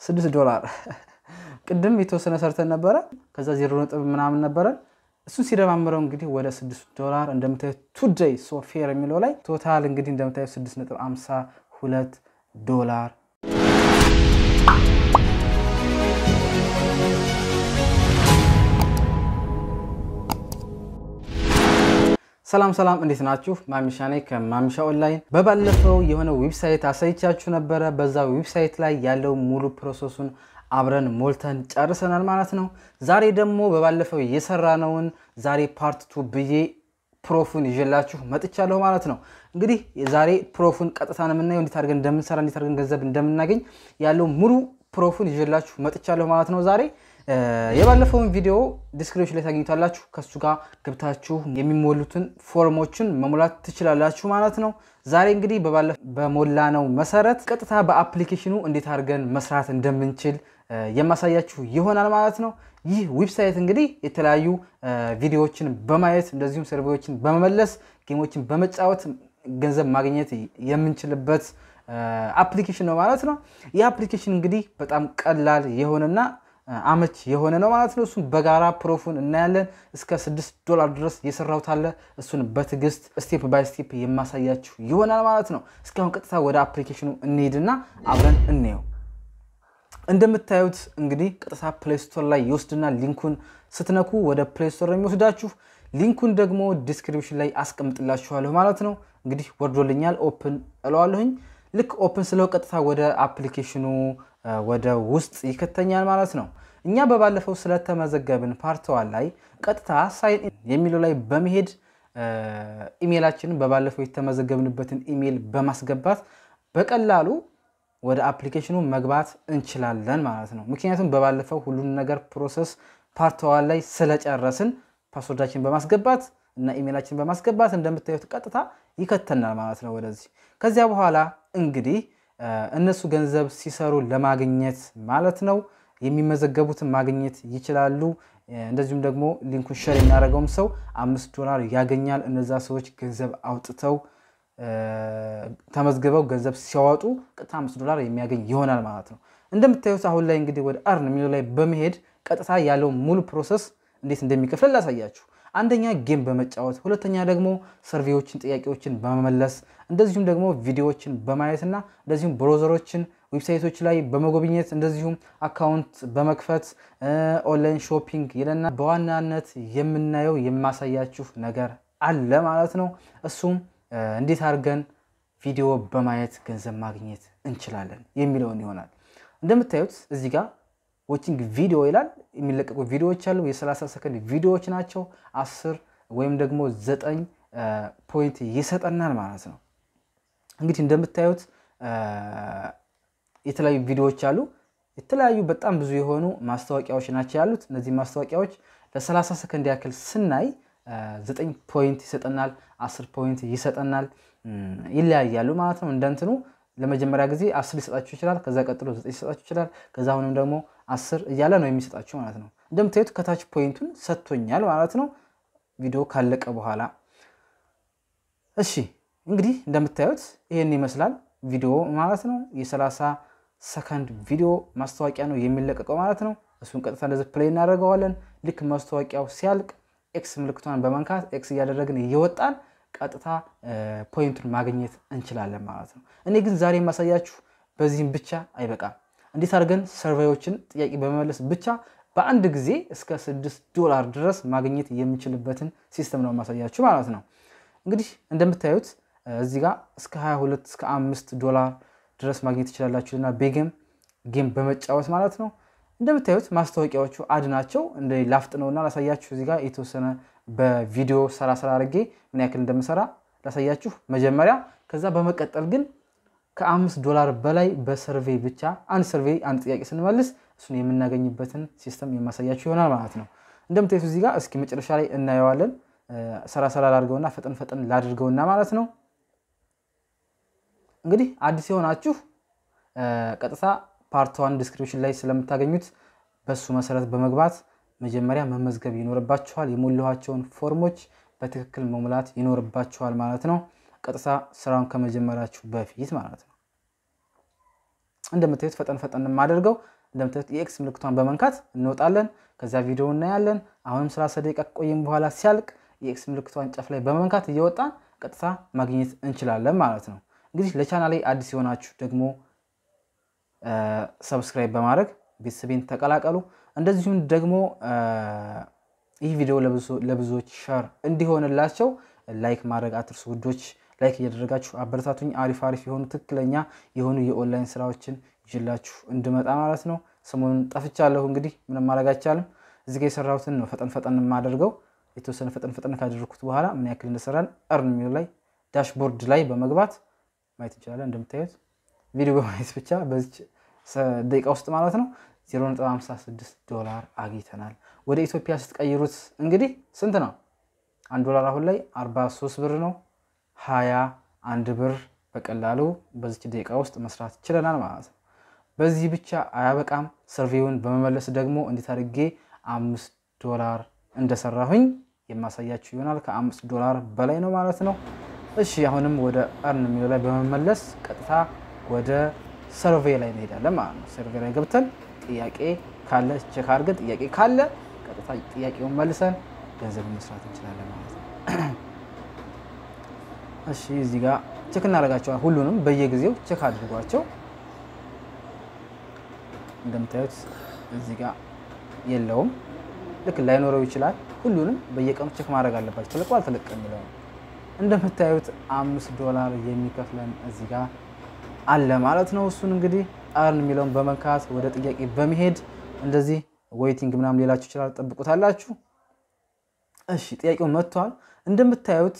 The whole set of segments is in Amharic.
$6 قدم يتوسنا سرتن نبره كذا 0.5 منامن نبره እሱ ሲደማመረው እንግዲህ ወደ $6 እንደምታዩ ቱዴይ ሶፊየር የሚለው ላይ ቶታል እንግዲህ እንደምታዩ $6.52 ሰላም ሰላም እንዴት ናችሁ ማሚሻ ነኝ ከማሚሻ ኦንላይን በባለፈው የሆነ ዌብሳይት አሳይቻችሁ ነበር በዛ ዌብሳይት ላይ ያለው ሙሉ ፕሮሰሱን አብረን ሞልተን ጨርሰናል ማለት ነው ዛሬ ደግሞ በባለፈው የሰራነውን ዛሬ ፓርት 2 ብዬ ፕሮፉን ይዤላችሁ መጥቻለሁ ማለት ነው እንግዲህ ዛሬ ፕሮፉን ቀጥታን እናየው እንዴት አድርገን እንደምንሰራ እንዴት አድርገን ገንዘብ እንደምናገኝ ያለው ሙሉ ፕሮፉን ይዤላችሁ መጥቻለሁ ማለት ነው ዛሬ የባለፈውን ቪዲዮ ዲስክሪፕሽን ላይ ታገኙታላችሁ ከሱ ጋር ገብታችሁ የሚሞሉትን ፎርሞችን መሙላት ትችላላችሁ ማለት ነው ዛሬ እንግዲህ በሞላነው መሰረት ቀጥታ በአፕሊኬሽኑ እንዴት አድርገን መስራት እንደምንችል የማሳያችሁ ይሆናል ማለት ነው ይህ ዌብሳይት እንግዲህ የተለያዩ ቪዲዮዎችን በማየት እንደዚሁም ሰርቬዎችን በመመለስ ጌሞችን በመጫወት ገንዘብ ማግኘት የምንችልበት አፕሊኬሽን ነው ማለት ነው ይህ አፕሊኬሽን እንግዲህ በጣም ቀላል የሆነና አመች የሆነ ነው ማለት ነው እሱን በጋራ ፕሮፉን እናያለን እስከ $6 ድረስ የሰራውት አለ እሱን በትግስት ስቴፕ ባይ ስቴፕ የማሳያችሁ ይሆናል ማለት ነው እስካሁን ቀጥታ ወደ አፕሊኬሽኑ እንሄድና አብረን እንየው እንደምታዩት እንግዲህ ቀጥታ ፕሌይ ስቶር ላይ ይወስድና ሊንኩን ስትነኩ ወደ ፕሌይ ስቶር የሚወስዳችሁ ሊንኩን ደግሞ ዲስክሪፕሽን ላይ አስቀምጥላችኋለሁ ማለት ነው እንግዲህ ወርዶልኛል ኦፕን እለዋለሁኝ ልክ ኦፕን ስለው ቀጥታ ወደ አፕሊኬሽኑ ወደ ውስጥ ይከተኛል ማለት ነው እኛ በባለፈው ስለተመዘገብን ፓርታው ላይ ቀጥታ ሳይን የሚለው ላይ በመሄድ ኢሜላችንን በባለፈው የተመዘገብንበትን ኢሜል በማስገባት በቀላሉ ወደ አፕሊኬሽኑ መግባት እንችላለን ማለት ነው ምክንያቱም በባለፈው ሁሉን ነገር ፕሮሰስ ፓርታው ላይ ስለጨረስን ፓስወርዳችንን በማስገባት እና ኢሜላችንን በማስገባት እንደምታዩት ቀጥታ ይከተናል ማለት ነው ወደዚህ ከዚያ በኋላ እንግዲህ እነሱ ገንዘብ ሲሰሩ ለማግኘት ማለት ነው የሚመዘገቡትን ማግኘት ይችላሉ እንደዚሁም ደግሞ ሊንኩን ሼር እናደርገውም ሰው $5 ያገኛል እነዛ ሰዎች ገንዘብ አውጥተው ተመዝግበው ገንዘብ ሲያወጡ ቀጥታ $5 የሚያገኝ ይሆናል ማለት ነው እንደምታዩት አሁን ላይ እንግዲህ ወደ አርን የሚለው ላይ በመሄድ ቀጥታ ያለው ሙሉ ፕሮሰስ እንዴት እንደሚከፍል ላሳያችሁ አንደኛ ጌም በመጫወት ሁለተኛ ደግሞ ሰርቬዎችን ጥያቄዎችን በመመለስ እንደዚሁም ደግሞ ቪዲዮዎችን በማየትና እንደዚሁም ብራውዘሮችን ዌብሳይቶች ላይ በመጎብኘት እንደዚሁም አካውንት በመክፈት ኦንላይን ሾፒንግ ይለና በዋናነት የምናየው የማሳያችሁ ነገር አለ ማለት ነው እሱም እንዴት አድርገን ቪዲዮ በማየት ገንዘብ ማግኘት እንችላለን የሚለውን ይሆናል እንደምታዩት እዚህ ጋር watching video ይላል የሚለቀቁ ቪዲዮዎች አሉ የ30 ሰከንድ ቪዲዮዎች ናቸው 10 ወይም ደግሞ 9 ፖይንት ይሰጠናል ማለት ነው እንግዲህ እንደምታዩት የተለያዩ ቪዲዮዎች አሉ የተለያዩ በጣም ብዙ የሆኑ ማስተዋቂያዎች ናቸው ያሉት እነዚህ ማስተዋቂያዎች ለ30 ሰከንድ ያክል ስናይ 9 ፖይንት ይሰጠናል 10 ፖይንት ይሰጠናል ይለያያሉ ማለት ነው እንደንትኑ ለመጀመሪያ ጊዜ 10 ይሰጣችሁ ይችላል ከዛ ቀጥሎ 9 ይሰጣችሁ ይችላል ከዛ አሁንም ደግሞ 10 ይያለ ነው የሚሰጣችሁ ማለት ነው እንደምታዩት ከታች ፖይንቱን ሰጥቶኛል ማለት ነው ቪዲዮ ካለቀ በኋላ እሺ እንግዲህ እንደምታዩት ይሄን ይመስላል ቪዲዮ ማለት ነው የ30 ሰከንድ ቪዲዮ ማስተዋቂያ ነው የሚለቀቀው ማለት ነው እሱን ቀጥታ እንደዚህ ፕሌይ እናደርገዋለን ልክ ማስተዋቂያው ሲያልቅ ኤክስ ምልክቷን በመንካት ኤክስ ያደረግን ይወጣል ቀጥታ ፖይንቱን ማግኘት እንችላለን ማለት ነው እኔ ግን ዛሬ ማሳያችሁ በዚህም ብቻ አይበቃም እንዴት አድርገን ሰርቬዎችን ጥያቄ በመመለስ ብቻ በአንድ ጊዜ እስከ $6 ድረስ ማግኘት የምንችልበትን ሲስተም ነው ማሳያችሁ ማለት ነው እንግዲህ እንደምታዩት እዚህ ጋር እስከ 22 እስከ $5 ድረስ ማግኘት ይችላልላችሁና በጌም በመጫወት ማለት ነው እንደምታዩት ማስተዋቂያዎቹ አድናቸው እንደ ላፍጥ ነውና ላሳያችሁ እዚህ ጋር የተወሰነ በቪዲዮ ሰራ አድርጌ ምን ያክል እንደምሰራ ላሳያችሁ መጀመሪያ ከዛ በመቀጠል ግን $5 በላይ በሰርቬ ብቻ አንድ ሰርቬ አንድ ጥያቄ ስንመልስ እሱን የምናገኝበትን ሲስተም የማሳያችሁ ይሆናል ማለት ነው እንደምታዩት እዚህ ጋር እስኪ መጨረሻ ላይ እናየዋለን ሰራ አድርገውና ፈጠን ላድርገውና ማለት ነው እንግዲህ አዲስ የሆናችሁ ቀጥታ ፓርት 1 ዲስክሪፕሽን ላይ ስለምታገኙት በሱ መሰረት በመግባት መጀመሪያ መመዝገብ ይኖርባችኋል የሞላችሁን ፎርሞች በትክክል መሙላት ይኖርባችኋል ማለት ነው ቀጥታ ስራውን ከመጀመራችሁ በፊት ማለት ነው እንደምታዩት ፈጠን ፈጠን እንደማደርገው እንደምታዩት EX ምልክቷን በመንካት እንወጣለን ከዛ ቪዲዮውን እናያለን አሁንም 30 ደቂቃ ቆይም በኋላ ሲያልቅ EX ምልክቷን ጫፍ ላይ በመንካት እየወጣን ቀጥታ ማግኘት እንችላለን ማለት ነው እንግዲህ ለቻናሌ አዲስ ሆናችሁ ደግሞ ሰብስክራይብ በማድረግ ቤተሰቤን ተቀላቀሉ እንደዚሁም ደግሞ ይህ ቪዲዮ ለብዙዎች ሼር እንዲሆንላችሁ ላይክ ማድረግ አትርሱ ውዶች ላይክ እያደረጋችሁ አበረታቱኝ አሪፍ አሪፍ የሆኑ ትክክለኛ የሆኑ የኦንላይን ስራዎችን ይዤላችሁ እንድመጣ ማለት ነው ሰሞኑን ጠፍቻለሁ እንግዲህ ምንም ማድረግ አልቻለም እዚህ ጋር የሰራሁትን ነው ፈጠን ፈጠን ማደርገው የተወሰነ ፈጠን ፈጠን ካደረኩት በኋላ ምን ያክል እንደሰራን earn የሚለው ላይ ዳሽቦርድ ላይ በመግባት ማየት እንችላለን እንደምታዩት ቪዲዮ በማየት ብቻ በዚህ ደቂቃ ውስጥ ማለት ነው $0.56 አግኝተናል ወደ ኢትዮጵያ ስትቀይሩት እንግዲህ ስንት ነው $1 አሁን ላይ 43 ብር ነው 21 ብር በቀላሉ በዚህ ደቂቃ ውስጥ መስራት ይችላል ማለት ነው በዚህ ብቻ አያበቃም ሰርቬውን በመመለስ ደግሞ እንዴት አድርጌ $5 እንደሰራሁኝ የማሳያችሁ ይሆናል ከ$5 በላይ ነው ማለት ነው እሺ አሁንም ወደ earn የሚለው ላይ በመመለስ ቀጥታ ወደ ሰርቬይ ላይ እንሄዳለን ማለት ነው ሰርቬይ ላይ ገብተን ጥያቄ ካለ ቼክ አድርገን ጥያቄ ካለ ቀጥታ ጥያቄውን መልሰን ገንዘብ መስራት እንችላለን ማለት ነው እሺ እዚህ ጋር ቼክ እናደርጋቸዋለን ሁሉንም በየጊዜው ቼክ አድርጓቸው እንደምታዩት እዚህ ጋር የለውም ልክ ላይኖረው ይችላል ሁሉንም በየቀኑ ቼክ ማድረግ አለባችሁ ተለቀዋል ተለቀም ይላል እንደምታዩት $5 የሚከፍለን እዚህ ጋር አለ ማለት ነው እሱን እንግዲህ earn የሚለውን በመንካት ወደ ጥያቄ በመሄድ እንደዚህ waiting ምናምን ሌላችሁ ይችላል ተጠብቁታላችሁ እሺ ጥያቄው መጥቷል እንደምታዩት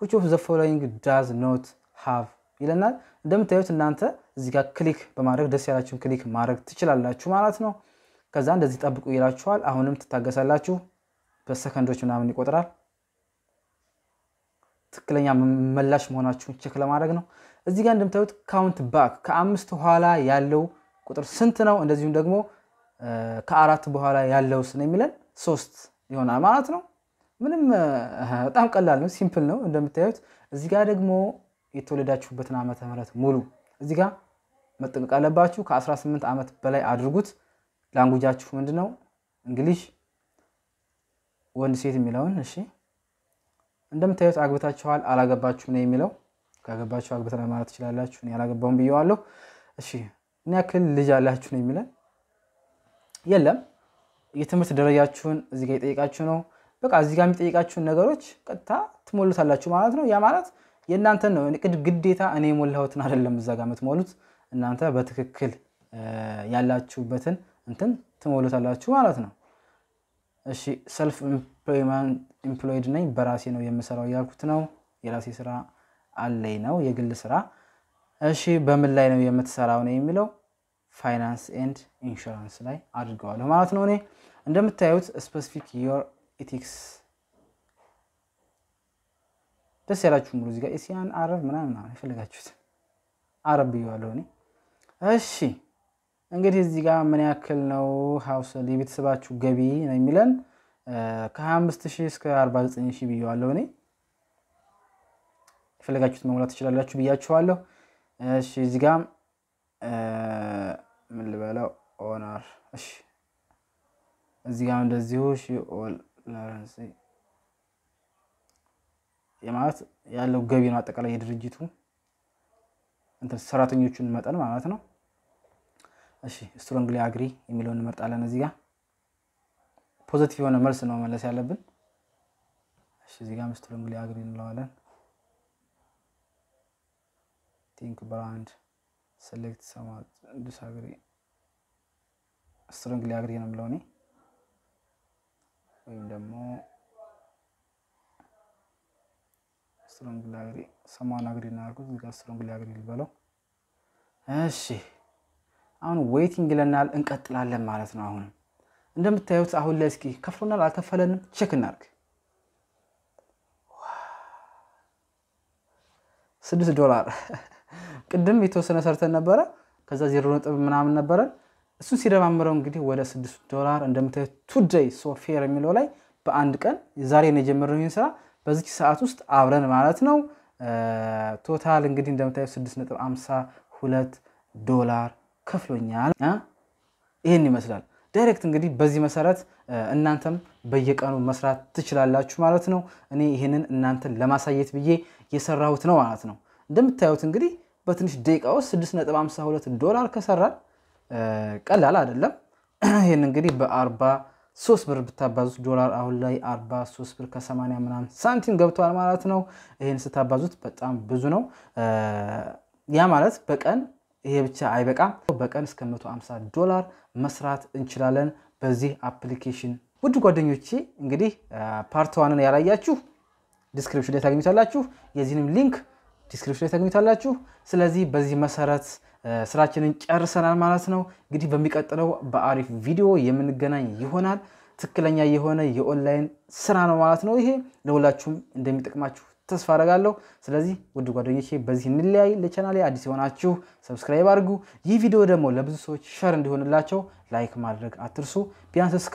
which of the following does not have ይለናል እንደምታዩት እናንተ እዚህ ጋር ክሊክ በማድረግ ደስ ያላችሁን ክሊክ ማድረግ ትችላላችሁ ማለት ነው ከዛ እንደዚህ ተጠብቁ ይላችኋል አሁንም ተታገሳላችሁ በሰከንዶች ምናምን ይቆጥራል ትክክለኛ መላሽ መሆናችሁን ቼክ ለማድረግ ነው እዚህ ጋር እንደምታዩት ካውንት ባክ ከ5 በኋላ ያለው ቁጥር ስንት ነው እንደዚሁም ደግሞ ከ4 በኋላ ያለው ስንት ነው የሚለን 3 ይሆናል ማለት ነው ምንም በጣም ቀላል ነው ሲምፕል ነው እንደምታዩት እዚህ ጋር ደግሞ የተወለዳችሁበትን ዓመተ ምህረት ሙሉ እዚህ ጋር መጠንቀቅ አለባችሁ ከ18 ዓመት በላይ አድርጉት ላንጉጃችሁ ምንድነው እንግሊሽ ወንድ ሴት የሚለውን እሺ እንደምታዩት አግብታችኋል አላገባችሁ ነው የሚለው ካገባችሁ አግብታችሁ ማለት ይችላልላችሁ እኔ አላገባሁም ብየዋለሁ እሺ እኛ ክል ልጅ አላችሁ ነው የሚለን የለም የትምህርት ደረጃችሁን እዚህ ጋር የጠይቃችሁ ነው በቃ እዚህ ጋር የሚጠይቃችሁ ነገሮች ቀጥታ ትሞሉታላችሁ ማለት ነው ያ ማለት የእናንተ ነው ግዴታ እኔ ሞልሁትን አይደለም እዛ ጋር መትሞሉት እናንተ በትክክል ያላችሁበትን እንትን ትሞሉታላችሁ ማለት ነው እሺ self employed ነኝ በራሴ ነው የምሰራው ያልኩት ነው የራሴ ስራ አለኝ ነው የግል ስራ እሺ በምን ላይ ነው የምትሰራው ነው የሚለው ፋይናንስ ኤንድ ኢንሹራንስ ላይ አድርጓል ማለት ነው እኔ እንደምታዩት ስፔሲፊክ ዩር ኢቲክስ ተሰራችሁ ሙሉ እዚህ ጋር እስያን አረብ ምናምን አፈልጋችሁት አረብ ይዋለው ነው እሺ እንግዲህ እዚህ ጋር ምን ያክል ነው ሃውስ ሊብትስባችሁ ገቢ ነው የሚለን ከ25000 እስከ 49000 ይዋለው ነው አፈልጋችሁት መሙላት ትችላላችሁ ብያችኋለሁ እሺ እዚህ ጋር ምን ልበለው ኦነር እሺ እዚህ ጋር እንደዚሁ ሺ ኦል ለራንሲ የማት ያለው ገቢ ነው አጠቃላይ የድርጅቱ እንት ሰራተኞቹን መጠን ማለት ነው እሺ strongly agree የሚለውን መርጣለን እዚህ ጋር ፖዚቲቭ የሆነ መልስ ነው መለስ ያለብን እሺ እዚህ ጋር strongly agree እንለዋለን think brand select some disagree strongly agree ነው የምለው ነው ወይም ደግሞ strongly agree someone agree እናርኩት እዚህ ጋር strongly agree ልበለው እሺ አሁን waiting ለናል እንቀጥላለን ማለት ነው አሁን እንደምታዩት አሁን ላይ እስኪ ከፍሎናል አልከፈለንም ቼክ እናርክ $6 ቅድም የተወሰነ ሰርተን ነበር ከዛ 0 ምናምን ነበር እሱ ሲደማመረው እንግዲህ ወደ $6 እንደምታዩት today so fair የሚለው ላይ በአንድ ቀን ዛሬ ነው የጀመረው ይሄን ስራ በዚህ ሰዓት ውስጥ አብረን ማለት ነው ቶታል እንግዲህ እንደምታዩት $6.52 $2 ከፍሎኛል ይሄን ይመስላል ዳይሬክት እንግዲህ በዚህ መሰረት እናንተም በየቀኑ መስራት ትችላላችሁ ማለት ነው እኔ ይሄንን እናንተን ለማሳየት ብዬ የሰራሁት ነው ማለት ነው እንደምታዩት እንግዲህ በትንሽ ደቂቃ ውስጥ $6.52 ከሰራን ቀላል አይደለም ይሄን እንግዲህ $43 ብታባዙት ዶላር አሁን ላይ $43.80 ምናምን ሳንቲም ገብቷል ማለት ነው ይሄን ስታባዙት በጣም ብዙ ነው ያ ማለት በቀን ይሄ ብቻ አይበቃም በቀን እስከ $150 መስራት እንችላለን በዚህ አፕሊኬሽን ውድ ጓደኞቼ እንግዲህ ፓርት 1ን ያላያችሁ ዲስክሪፕሽን ላይ ታገኙታላችሁ የዚህንም ሊንክ ዲስክሪፕሽን ላይ ታገኙታላችሁ ስለዚህ በዚህ መሰረት ስራችንን ጨርሰናል ማለት ነው እንግዲህ በሚቀጥለው በአሪፍ ቪዲዮ የምንገናኝ ይሆናል ትክክለኛ የሆነ የኦንላይን ስራ ነው ማለት ነው ይሄ ለሁላችሁም እንደሚጠቅማችሁ ተስፋ አደርጋለሁ ስለዚህ ውድ ጓደኞቼ በዚህ እንለያይ ለቻናሌ አዲስ ሆናችሁ ሰብስክራይብ አድርጉ ይህ ቪዲዮ ደግሞ ለብዙ ሰዎች ሼር እንዲሆንላችሁ ላይክ ማድረግ አትርሱ ቢያንስ እስከ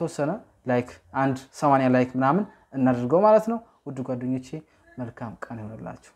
ተወሰነ ላይክ 180 ላይክ ምናምን እናድርገው ማለት ነው ውድ ጓደኞቼ መልካም ቀን ይሁንላችሁ